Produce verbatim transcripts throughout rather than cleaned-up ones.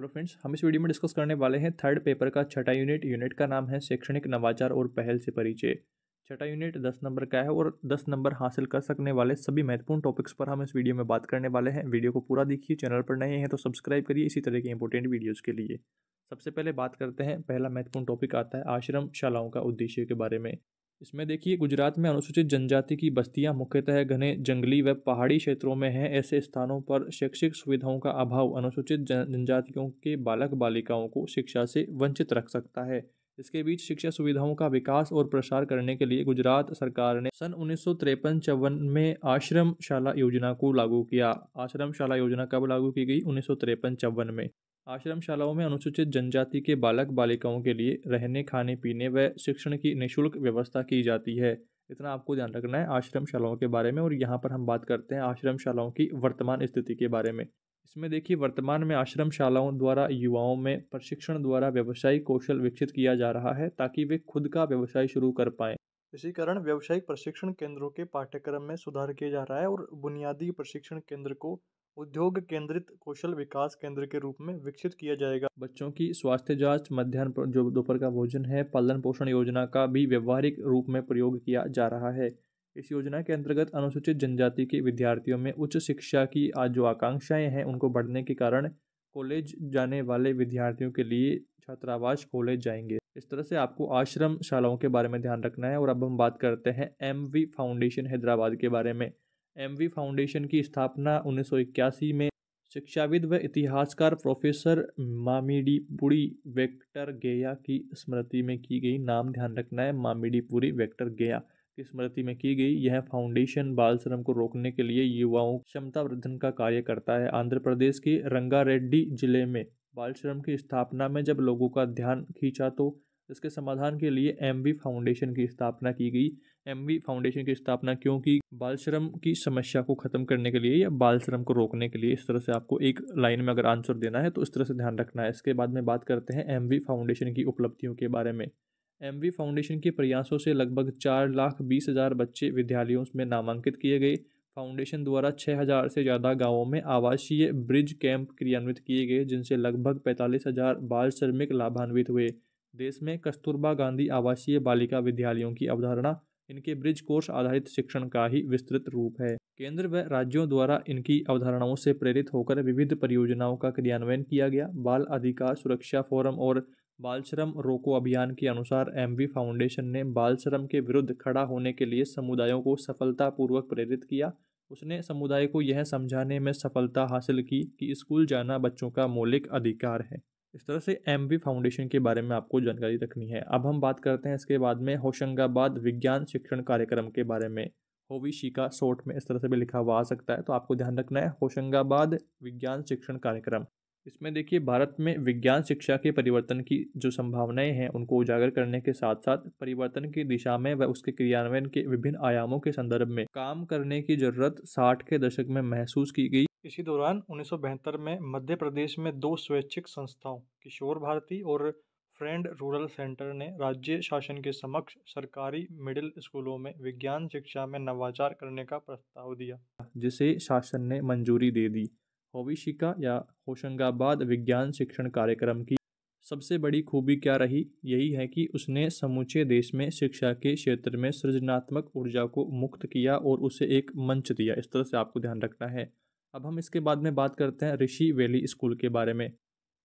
Hello friends, हम इस video में डिस्कस करने वाले हैं थर्ड पेपर का छठा यूनिट। यूनिट का नाम है शैक्षणिक नवाचार और पहल से परिचय। छठा यूनिट दस नंबर का है और दस नंबर हासिल कर सकने वाले सभी महत्वपूर्ण टॉपिक्स पर हम इस वीडियो में बात करने वाले हैं। वीडियो को पूरा देखिए, चैनल पर नए हैं तो सब्सक्राइब करिए इसी तरह की इंपॉर्टेंट वीडियोज़ के लिए। सबसे पहले बात करते हैं, पहला महत्वपूर्ण टॉपिक आता है आश्रम शालाओं का उद्देश्य के बारे में। इसमें देखिए, गुजरात में अनुसूचित जनजाति की बस्तियां मुख्यतः घने जंगली व पहाड़ी क्षेत्रों में हैं। ऐसे स्थानों पर शैक्षिक सुविधाओं का अभाव अनुसूचित जनजातियों के बालक बालिकाओं को शिक्षा से वंचित रख सकता है। इसके बीच शिक्षा सुविधाओं का विकास और प्रसार करने के लिए गुजरात सरकार ने सन उन्नीस सौ तिरपन चौवन में आश्रम शाला योजना को लागू किया। आश्रम शाला योजना कब लागू की गई? उन्नीस सौ तिरपन चौवन में। आश्रम शालाओं में अनुसूचित जनजाति के बालक बालिकाओं के लिए रहने, खाने, पीने व शिक्षण की निःशुल्क व्यवस्था की जाती है। इतना आपको ध्यान रखना है आश्रम शालाओं के बारे में। और यहाँ पर हम बात करते हैं आश्रम शालाओं की वर्तमान स्थिति के बारे में। इसमें देखिए, वर्तमान में आश्रम शालाओं द्वारा युवाओं में प्रशिक्षण द्वारा व्यावसायिक कौशल विकसित किया जा रहा है ताकि वे खुद का व्यवसाय शुरू कर पाएँ। इसी कारण व्यावसायिक प्रशिक्षण केंद्रों के पाठ्यक्रम में सुधार किया जा रहा है और बुनियादी प्रशिक्षण केंद्र को उद्योग केंद्रित कौशल विकास केंद्र के रूप में विकसित किया जाएगा। बच्चों की स्वास्थ्य जांच, मध्याह्न जो दोपहर का भोजन है, पालन पोषण योजना का भी व्यवहारिक रूप में प्रयोग किया जा रहा है। इस योजना के अंतर्गत अनुसूचित जनजाति के विद्यार्थियों में उच्च शिक्षा की आज जो आकांक्षाएं हैं उनको बढ़ने के कारण कॉलेज जाने वाले विद्यार्थियों के लिए छात्रावास खोले जाएंगे। इस तरह से आपको आश्रम शालाओं के बारे में ध्यान रखना है। और अब हम बात करते हैं एमवी फाउंडेशन हैदराबाद के बारे में। एमवी फाउंडेशन की स्थापना उन्नीस सौ इक्यासी में शिक्षाविद व इतिहासकार प्रोफेसर मामिडीपुरी वेक्टर गया की स्मृति में की गई। नाम ध्यान रखना है, मामिडीपुरी वेक्टर गया की स्मृति में की गई। यह फाउंडेशन बाल श्रम को रोकने के लिए युवाओं क्षमता वर्धन का कार्य करता है। आंध्र प्रदेश के रंगारेड्डी जिले में बाल श्रम की स्थापना में जब लोगों का ध्यान खींचा तो इसके समाधान के लिए एमवी फाउंडेशन की स्थापना की गई। एमवी फाउंडेशन की स्थापना क्यों की? बाल श्रम की समस्या को खत्म करने के लिए या बाल श्रम को रोकने के लिए। इस तरह से आपको एक लाइन में अगर आंसर देना है तो इस तरह से ध्यान रखना है। इसके बाद में बात करते हैं एमवी फाउंडेशन की उपलब्धियों के बारे में। एमवी फाउंडेशन के प्रयासों से लगभग चार लाख बीस हज़ार बच्चे विद्यालयों में नामांकित किए गए। फाउंडेशन द्वारा छः हज़ार से ज़्यादा गाँवों में आवासीय ब्रिज कैंप क्रियान्वित किए गए जिनसे लगभग पैंतालीस हज़ार बाल श्रमिक लाभान्वित हुए। देश में कस्तूरबा गांधी आवासीय बालिका विद्यालयों की अवधारणा इनके ब्रिज कोर्स आधारित शिक्षण का ही विस्तृत रूप है। केंद्र व राज्यों द्वारा इनकी अवधारणाओं से प्रेरित होकर विविध परियोजनाओं का क्रियान्वयन किया गया। बाल अधिकार सुरक्षा फोरम और बाल श्रम रोको अभियान के अनुसार एमवी फाउंडेशन ने बाल श्रम के विरुद्ध खड़ा होने के लिए समुदायों को सफलतापूर्वक प्रेरित किया। उसने समुदाय को यह समझाने में सफलता हासिल की कि स्कूल जाना बच्चों का मौलिक अधिकार है। इस तरह से एमवी फाउंडेशन के बारे में आपको जानकारी रखनी है। अब हम बात करते हैं इसके बाद में होशंगाबाद विज्ञान शिक्षण कार्यक्रम के बारे में। होविशिका शॉर्ट में इस तरह से भी लिखा हुआ आ सकता है, तो आपको ध्यान रखना है होशंगाबाद विज्ञान शिक्षण कार्यक्रम। इसमें देखिए, भारत में विज्ञान शिक्षा के परिवर्तन की जो संभावनाएं हैं उनको उजागर करने के साथ साथ परिवर्तन की दिशा में व उसके क्रियान्वयन के विभिन्न आयामों के संदर्भ में काम करने की जरूरत साठ के दशक में महसूस की गई। इसी दौरान उन्नीस सौ बहत्तर में मध्य प्रदेश में दो स्वैच्छिक संस्थाओं किशोर भारती और फ्रेंड रूरल सेंटर ने राज्य शासन के समक्ष सरकारी मिडिल स्कूलों में विज्ञान शिक्षा में नवाचार करने का प्रस्ताव दिया जिसे शासन ने मंजूरी दे दी। होविशिका या होशंगाबाद विज्ञान शिक्षण कार्यक्रम की सबसे बड़ी खूबी क्या रही? यही है कि उसने समूचे देश में शिक्षा के क्षेत्र में सृजनात्मक ऊर्जा को मुक्त किया और उसे एक मंच दिया। इस तरह से आपको ध्यान रखना है। अब हम इसके बाद में बात करते हैं ऋषि वैली स्कूल के बारे में।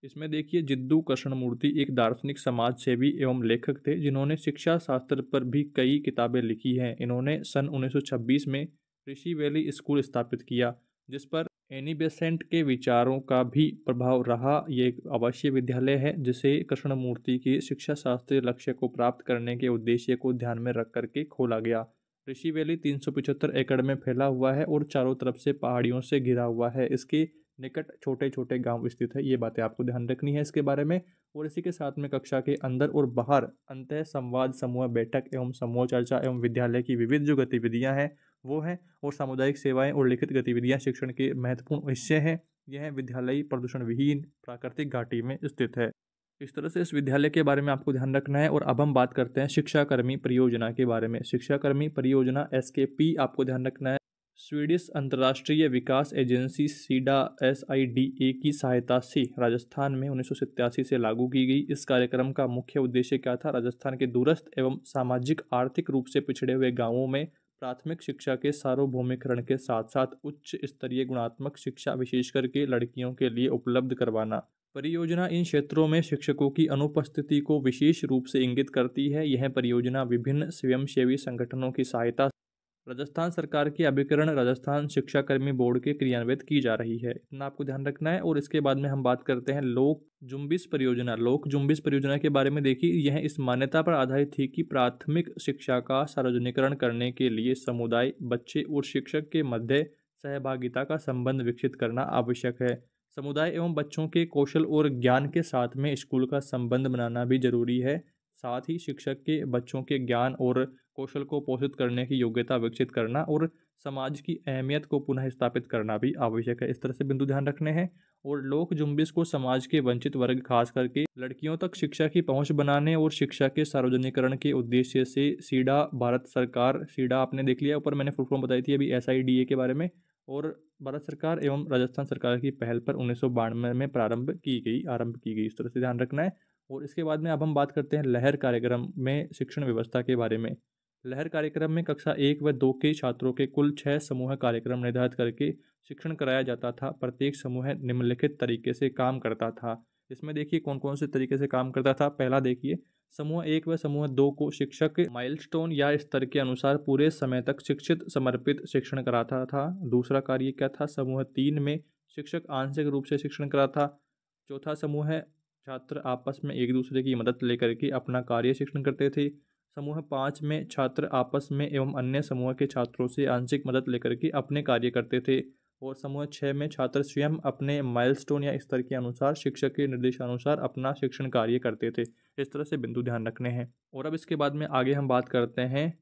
इसमें देखिए, जिद्दू कृष्णमूर्ति एक दार्शनिक, समाजसेवी एवं लेखक थे जिन्होंने शिक्षा शास्त्र पर भी कई किताबें लिखी हैं। इन्होंने सन उन्नीस सौ छब्बीस में ऋषि वैली स्कूल स्थापित किया जिस पर एनी बेसेंट के विचारों का भी प्रभाव रहा। ये एक आवासीय विद्यालय है जिसे कृष्णमूर्ति के शिक्षा शास्त्र लक्ष्य को प्राप्त करने के उद्देश्य को ध्यान में रख करके खोला गया। ऋषि वैली तीन सौ पिछहत्तर एकड़ में फैला हुआ है और चारों तरफ से पहाड़ियों से घिरा हुआ है। इसके निकट छोटे छोटे गांव स्थित है। ये बातें आपको ध्यान रखनी है इसके बारे में। और इसी के साथ में कक्षा के अंदर और बाहर अंतः संवाद, समूह बैठक एवं समूह चर्चा एवं विद्यालय की विविध जो गतिविधियां हैं वो हैं। और सामुदायिक सेवाएँ और लिखित गतिविधियाँ शिक्षण के महत्वपूर्ण हिस्से हैं। यह विद्यालय प्रदूषण विहीन प्राकृतिक घाटी में स्थित है। इस तरह से इस विद्यालय के बारे में आपको ध्यान रखना है। और अब हम बात करते हैं शिक्षा कर्मी परियोजना के बारे में। शिक्षा कर्मी परियोजना एस के पी आपको ध्यान रखना है। स्वीडिश अंतर्राष्ट्रीय विकास agency Sida S I D A की सहायता से राजस्थान में उन्नीस सौ सत्तासी से लागू की गई। इस कार्यक्रम का मुख्य उद्देश्य क्या था? राजस्थान के दूरस्थ एवं सामाजिक आर्थिक रूप से पिछड़े हुए गांवों में प्राथमिक शिक्षा के सार्वभौमिकरण के साथ साथ उच्च स्तरीय गुणात्मक शिक्षा विशेष करके लड़कियों के लिए उपलब्ध करवाना। परियोजना इन क्षेत्रों में शिक्षकों की अनुपस्थिति को विशेष रूप से इंगित करती है। यह परियोजना विभिन्न स्वयंसेवी संगठनों की सहायता राजस्थान सरकार के अभिकरण राजस्थान शिक्षा कर्मी बोर्ड के क्रियान्वित की जा रही है। इतना आपको ध्यान रखना है। और इसके बाद में हम बात करते हैं लोक जुंबिस परियोजना। लोक जुंबिस परियोजना के बारे में देखिए, यह इस मान्यता पर आधारित थी कि प्राथमिक शिक्षा का सार्वजनिकरण करने के लिए समुदाय, बच्चे और शिक्षक के मध्य सहभागिता का संबंध विकसित करना आवश्यक है। समुदाय एवं बच्चों के कौशल और ज्ञान के साथ में स्कूल का संबंध बनाना भी जरूरी है। साथ ही शिक्षक के बच्चों के ज्ञान और कौशल को पोषित करने की योग्यता विकसित करना और समाज की अहमियत को पुनः स्थापित करना भी आवश्यक है। इस तरह से बिंदु ध्यान रखने हैं। और लोक जुंबिस को समाज के वंचित वर्ग खास करके लड़कियों तक शिक्षा की पहुंच बनाने और शिक्षा के सार्वजनिकरण के उद्देश्य से सीडा भारत सरकार, सीडा आपने देख लिया, ऊपर मैंने फुल फॉर्म बताई थी अभी एस आई डी ए के बारे में, और भारत सरकार एवं राजस्थान सरकार की पहल पर उन्नीस सौ बानवे में प्रारंभ की गई आरंभ की गई। इस तरह से ध्यान रखना है। और इसके बाद में अब हम बात करते हैं लहर कार्यक्रम में शिक्षण व्यवस्था के बारे में। लहर कार्यक्रम में कक्षा एक व दो के छात्रों के कुल छः समूह कार्यक्रम निर्धारित करके शिक्षण कराया जाता था। प्रत्येक समूह निम्नलिखित तरीके से काम करता था। इसमें देखिए कौन कौन से तरीके से काम करता था। पहला देखिए, समूह एक व समूह दो को शिक्षक माइलस्टोन या स्तर के अनुसार पूरे समय तक शिक्षित समर्पित शिक्षण कराता था। दूसरा कार्य क्या था? समूह तीन में शिक्षक आंशिक रूप से शिक्षण कराता। चौथा समूह है छात्र आपस में एक दूसरे की मदद लेकर के अपना कार्य शिक्षण करते थे। समूह पाँच में छात्र आपस में एवं अन्य समूह के छात्रों से आंशिक मदद लेकर के अपने कार्य करते थे। और समूह छः में छात्र स्वयं अपने माइलस्टोन या स्तर के अनुसार शिक्षक के निर्देशानुसार अपना शिक्षण कार्य करते थे। इस तरह से बिंदु ध्यान रखने हैं। और अब इसके बाद में आगे हम बात करते हैं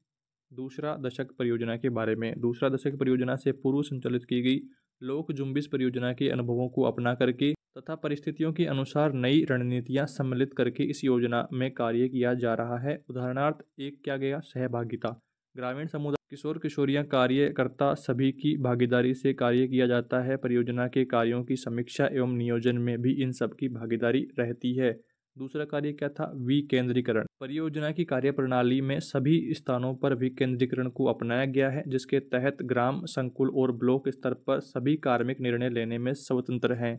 दूसरा दशक परियोजना के बारे में। दूसरा दशक परियोजना से पूर्व संचालित की गई लोक जुंबिस परियोजना के अनुभवों को अपना करके तथा परिस्थितियों के अनुसार नई रणनीतियां सम्मिलित करके इस योजना में कार्य किया जा रहा है। उदाहरणार्थ एक क्या गया? सहभागिता। ग्रामीण समुदाय, किशोर किशोरियां, कार्यकर्ता सभी की भागीदारी से कार्य किया जाता है। परियोजना के कार्यों की समीक्षा एवं नियोजन में भी इन सब की भागीदारी रहती है। दूसरा कार्य क्या था? विकेंद्रीकरण। परियोजना की कार्यप्रणाली में सभी स्थानों पर विकेंद्रीकरण को अपनाया गया है, जिसके तहत ग्राम, संकुल और ब्लॉक स्तर पर सभी कार्मिक निर्णय लेने में स्वतंत्र हैं।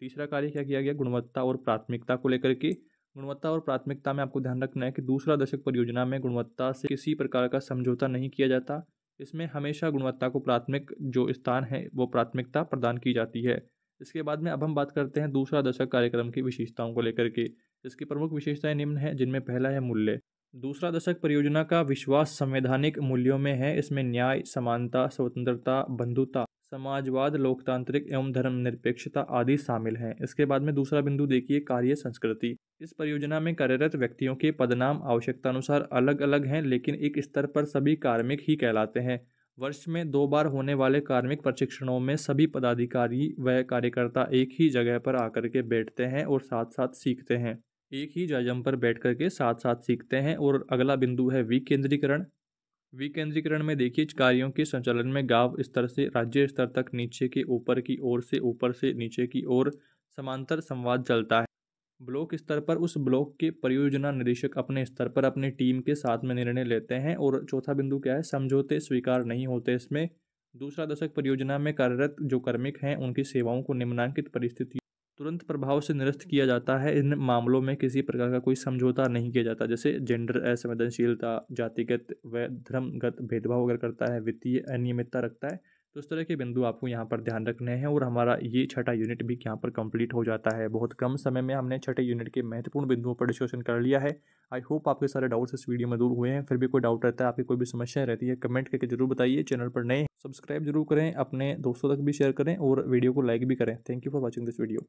तीसरा कार्य क्या किया गया? गुणवत्ता और प्राथमिकता को लेकर के। गुणवत्ता और प्राथमिकता में आपको ध्यान रखना है कि दूसरा दशक परियोजना में गुणवत्ता से किसी प्रकार का समझौता नहीं किया जाता। इसमें हमेशा गुणवत्ता को प्राथमिक जो स्थान है वो प्राथमिकता प्रदान की जाती है। इसके बाद में अब हम बात करते हैं दूसरा दशक कार्यक्रम की विशेषताओं को लेकर के। इसकी प्रमुख विशेषताएं निम्न हैं, जिनमें पहला है मूल्य। दूसरा दशक परियोजना का विश्वास संवैधानिक मूल्यों में है। इसमें न्याय, समानता, स्वतंत्रता, बंधुता, समाजवाद, लोकतांत्रिक एवं धर्मनिरपेक्षता आदि शामिल हैं। इसके बाद में दूसरा बिंदु देखिए, कार्य संस्कृति। इस परियोजना में कार्यरत व्यक्तियों के पदनाम आवश्यकतानुसार अलग अलग हैं, लेकिन एक स्तर पर सभी कार्मिक ही कहलाते हैं। वर्ष में दो बार होने वाले कार्मिक प्रशिक्षणों में सभी पदाधिकारी व कार्यकर्ता एक ही जगह पर आकर के बैठते हैं और साथ साथ सीखते हैं। एक ही जायजम पर बैठ करके साथ साथ सीखते हैं। और अगला बिंदु है विकेंद्रीकरण। विकेंद्रीकरण में देखिए, कार्यों के संचालन में गांव स्तर से राज्य स्तर तक, नीचे के ऊपर की ओर से ऊपर से नीचे की ओर समांतर संवाद चलता है। ब्लॉक स्तर पर उस ब्लॉक के परियोजना निदेशक अपने स्तर पर अपनी टीम के साथ में निर्णय लेते हैं। और चौथा बिंदु क्या है? समझौते स्वीकार नहीं होते। इसमें दूसरा दशक परियोजना में कार्यरत जो कार्मिक हैं उनकी सेवाओं को निम्नांकित परिस्थिति तुरंत प्रभाव से निरस्त किया जाता है। इन मामलों में किसी प्रकार का कोई समझौता नहीं किया जाता, जैसे जेंडर असंवेदनशीलता, जातिगत व धर्मगत भेदभाव अगर करता है, वित्तीय अनियमितता रखता है, तो इस तरह के बिंदु आपको यहाँ पर ध्यान रखने हैं। और हमारा ये छठा यूनिट भी यहाँ पर कंप्लीट हो जाता है। बहुत कम समय में हमने छठे यूनिट के महत्वपूर्ण बिंदुओं पर डिस्कशन कर लिया है। आई होप आपके सारे डाउट्स इस वीडियो में दूर हुए हैं। फिर भी कोई डाउट रहता है, आपकी कोई भी समस्या रहती है, कमेंट करके जरूर बताइए। चैनल पर नए सब्सक्राइब जरूर करें, अपने दोस्तों तक भी शेयर करें और वीडियो को लाइक भी करें। Thank you for watching this video.